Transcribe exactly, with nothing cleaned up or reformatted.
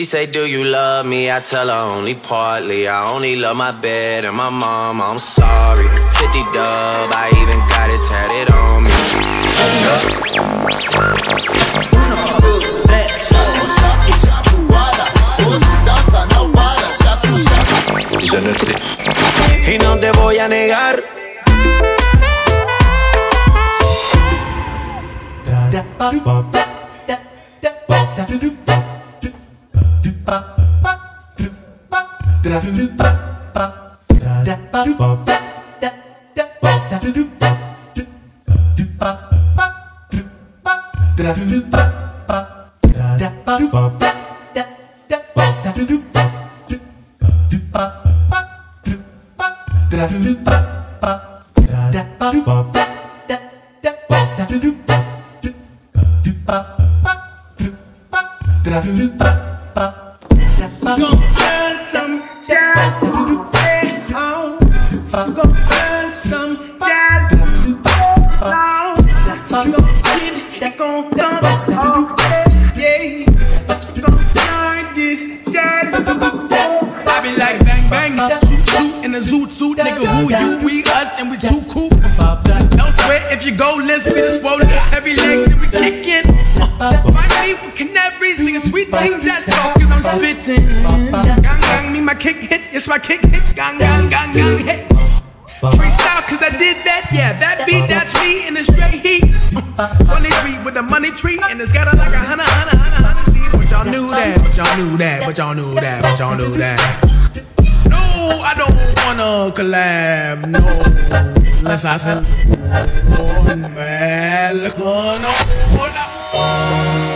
She say, do you love me? I tell her only partly. I only love my bed and my mom, I'm sorry. Fifty dub, I even got it tatted on me. Y no te voy a negar. But y'all knew that, but y'all knew that. No, I don't wanna collab, no. Unless I said, oh man, look on, oh, no.